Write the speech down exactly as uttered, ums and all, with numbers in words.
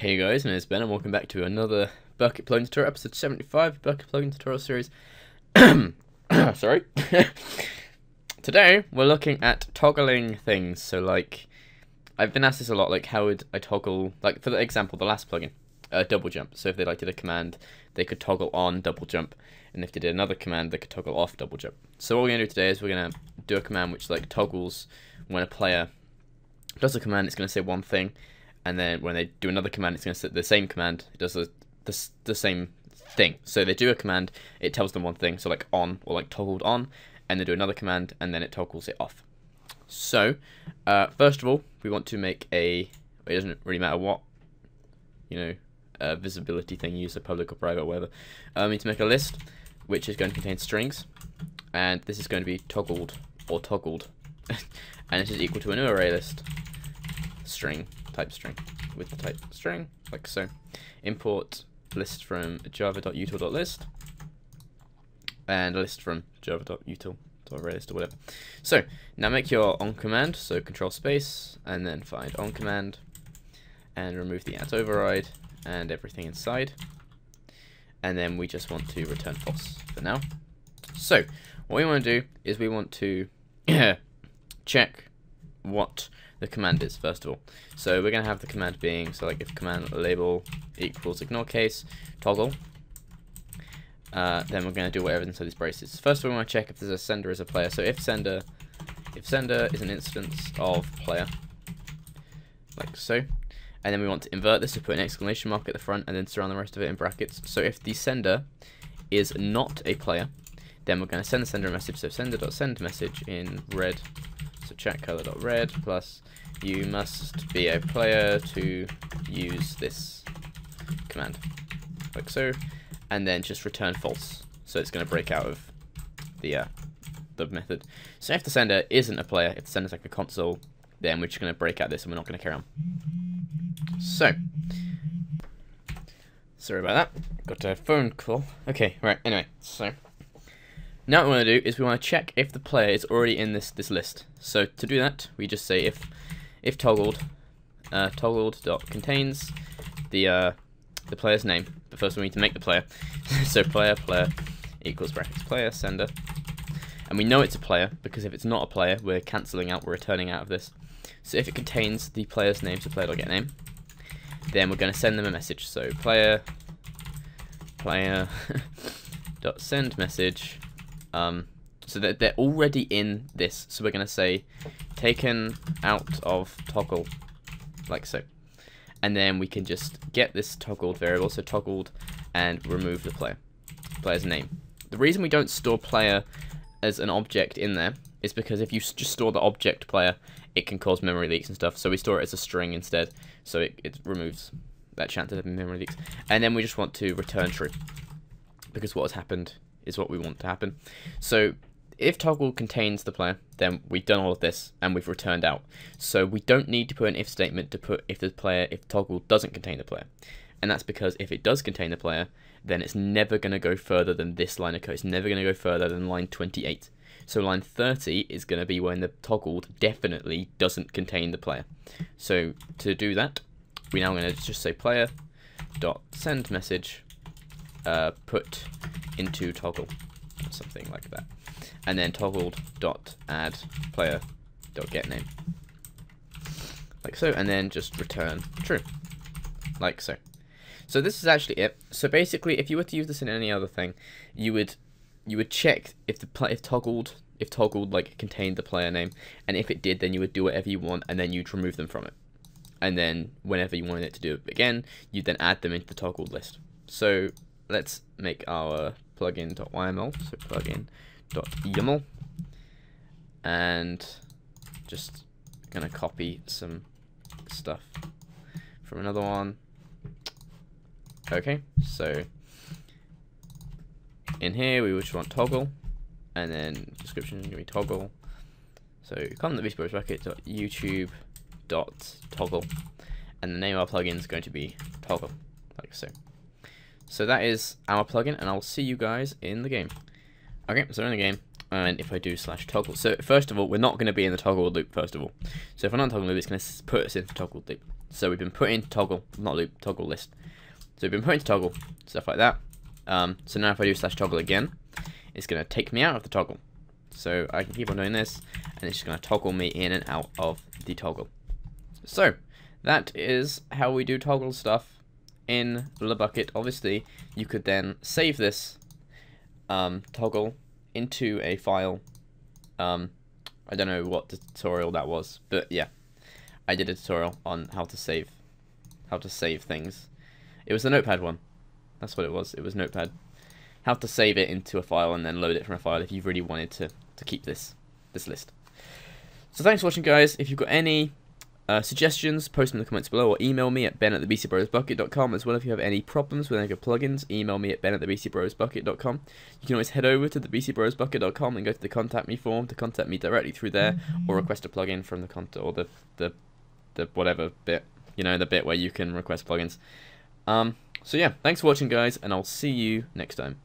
Hey guys, my name is Ben and welcome back to another Bukkit plugin tutorial, episode seventy-five, Bukkit plugin tutorial series. Sorry. Today we're looking at toggling things. So like, I've been asked this a lot, like how would I toggle, like for the example, the last plugin, uh, Double Jump. So if they like did a command, they could toggle on Double Jump, and if they did another command, they could toggle off Double Jump. So what we're going to do today is we're going to do a command which like toggles when a player does a command. It's going to say one thing. And then when they do another command, it's going to say the same command. It does the, the, the same thing. So they do a command, it tells them one thing, so like on or like toggled on, and they do another command, and then it toggles it off. So uh, first of all, we want to make a, it doesn't really matter what, you know, uh, visibility thing you use, so public or private or whatever. Um, we need to make a list, which is going to contain strings, and this is going to be toggled or toggled, and this is equal to a new array list string. Type string with the type string, like so. Import list from java.util.list and list from java.util.arraylist or whatever. So now make your on command, so control space and then find on command and remove the at override and everything inside. And then we just want to return false for now. So what we want to do is we want to check what the command is first of all. So we're going to have the command being, so like if command label equals ignore case toggle, uh, then we're going to do whatever's inside these braces. First of all, we want to check if there's a sender as a player. So if sender, if sender is an instance of player, like so, and then we want to invert this to put an exclamation mark at the front and then surround the rest of it in brackets. So if the sender is not a player, then we're going to send the sender a message. So sender.send message in red. So chat color.red plus you must be a player to use this command, like so, and then just return false. So it's going to break out of the uh, the method. So if the sender isn't a player, if the sender's like a console, then we're just going to break out this and we're not going to carry on. So sorry about that. Got a phone call. Okay, right. Anyway, so. Now what we want to do is we want to check if the player is already in this this list. So to do that, we just say if if toggled uh, toggled dot contains the uh, the player's name. But first we need to make the player. So player player equals brackets player sender, and we know it's a player because if it's not a player, we're cancelling out, we're returning out of this. So if it contains the player's name, so player dot get name, then we're going to send them a message. So player player dot send message. Um, so that they're already in this, so we're going to say taken out of toggle, like so, and then we can just get this toggled variable, so toggled, and remove the player, player's name. The reason we don't store player as an object in there is because if you just store the object player, it can cause memory leaks and stuff, so we store it as a string instead, so it, it removes that chance of memory leaks, and then we just want to return true, because what has happened is what we want to happen. So if toggle contains the player, then we've done all of this and we've returned out. So we don't need to put an if statement to put if the player, if toggle doesn't contain the player. And that's because if it does contain the player, then it's never going to go further than this line of code. It's never going to go further than line twenty-eight. So line thirty is going to be when the toggled definitely doesn't contain the player. So to do that, we're now going to just say player dot send message uh, put into toggle or something like that, and then toggled dot add player dot get name, like so, and then just return true, like so. So this is actually it. So basically, if you were to use this in any other thing, you would you would check if the if toggled if toggled like contained the player name, and if it did, then you would do whatever you want, and then you'd remove them from it, and then whenever you wanted it to do it again, you'd then add them into the toggled list. So let's make our plugin.yml, so plugin.yml, and just gonna copy some stuff from another one. Okay, so in here we just want toggle, and then description is gonna be toggle. So come to the B C B rose bukkit dot youtube dot toggle, and the name of our plugin is going to be toggle, like so. So that is our plugin, and I'll see you guys in the game. Okay, so in the game, and if I do slash toggle, so first of all, we're not going to be in the toggle loop first of all. So if I'm not in toggle loop, it's going to put us in the toggle loop. So we've been put into toggle, not loop, toggle list. So we've been put into toggle, stuff like that. Um, so now if I do slash toggle again, it's going to take me out of the toggle. So I can keep on doing this, and it's just going to toggle me in and out of the toggle. So that is how we do toggle stuff in TheBCBrozBukkit. Obviously, you could then save this um, toggle into a file. Um, I don't know what tutorial that was, but yeah, I did a tutorial on how to save, how to save things. It was the Notepad one. That's what it was. It was Notepad. How to save it into a file and then load it from a file if you really wanted to to keep this this list. So thanks for watching, guys. If you've got any uh, suggestions, post them in the comments below or email me at ben at the B C Bros Bukkit dot com. As well, if you have any problems with any of your plugins, email me at ben at the B C Bros Bukkit dot com. You can always head over to the B C Bros Bukkit dot com and go to the contact me form to contact me directly through there, mm-hmm. or request a plugin from the contact or the, the the whatever bit, you know, the bit where you can request plugins. Um, so yeah, thanks for watching, guys, and I'll see you next time.